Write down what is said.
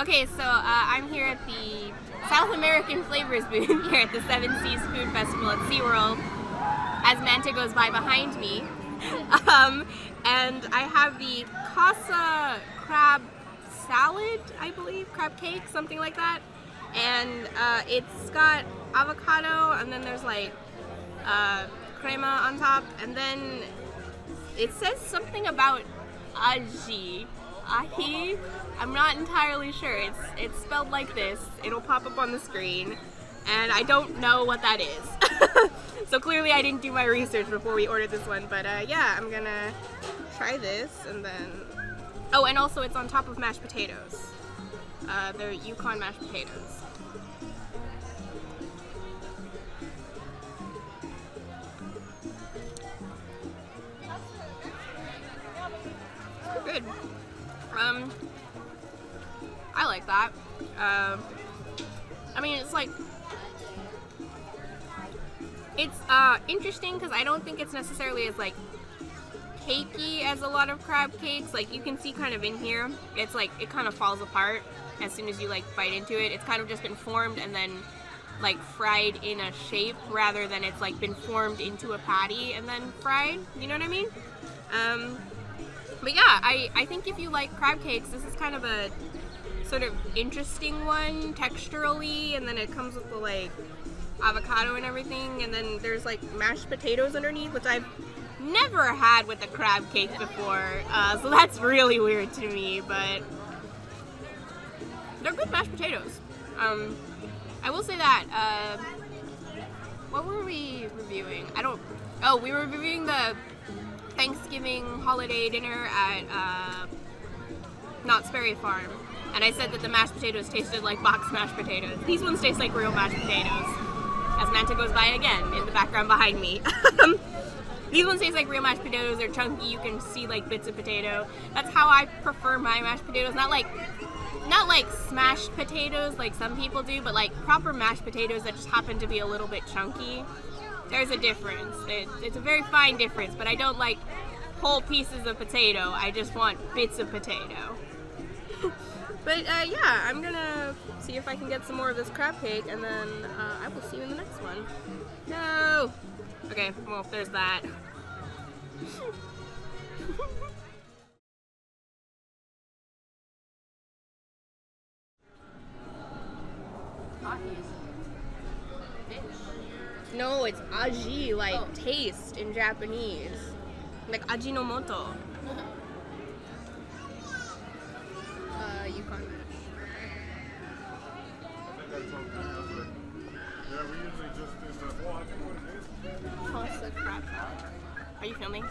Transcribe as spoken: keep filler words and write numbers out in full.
Okay, so uh, I'm here at the South American Flavors booth here at the Seven Seas Food Festival at SeaWorld as Manta goes by behind me. Um, and I have the Causa Crab Salad, I believe, crab cake, something like that. And uh, it's got avocado, and then there's like uh, crema on top, and then it says something about Aji. Aji? I'm not entirely sure. It's, it's spelled like this. It'll pop up on the screen, and I don't know what that is. So clearly I didn't do my research before we ordered this one, but uh, yeah, I'm gonna try this, and then... Oh, and also it's on top of mashed potatoes. Uh, they're Yukon mashed potatoes. Good. Um, I like that. Um, I mean, it's like, it's uh, interesting because I don't think it's necessarily as like cakey as a lot of crab cakes. Like you can see kind of in here, it's like it kind of falls apart as soon as you like bite into it. It's kind of just been formed and then like fried in a shape rather than it's like been formed into a patty and then fried. You know what I mean? Um, But yeah, I, I think if you like crab cakes, this is kind of a sort of interesting one texturally, and then it comes with the like avocado and everything, and then there's like mashed potatoes underneath, which I've never had with a crab cake before, uh, so that's really weird to me, but they're good mashed potatoes. Um, I will say that, uh, what were we reviewing? I don't, oh, we were reviewing the Thanksgiving holiday dinner at uh, Knott's Berry Farm, and I said that the mashed potatoes tasted like boxed mashed potatoes. These ones taste like real mashed potatoes, as Manta goes by again in the background behind me. These ones taste like real mashed potatoes. They're chunky, you can see like bits of potato. That's how I prefer my mashed potatoes, not like not like smashed potatoes like some people do, but like proper mashed potatoes that just happen to be a little bit chunky. There's a difference. It, it's a very fine difference, but I don't like whole pieces of potato. I just want bits of potato. But uh, yeah, I'm gonna see if I can get some more of this crab cake, and then uh, I will see you in the next one. No! Okay, well, there's that. No, it's aji, like oh. Taste in Japanese. Like ajinomoto. uh, Yukon mash. Are you filming?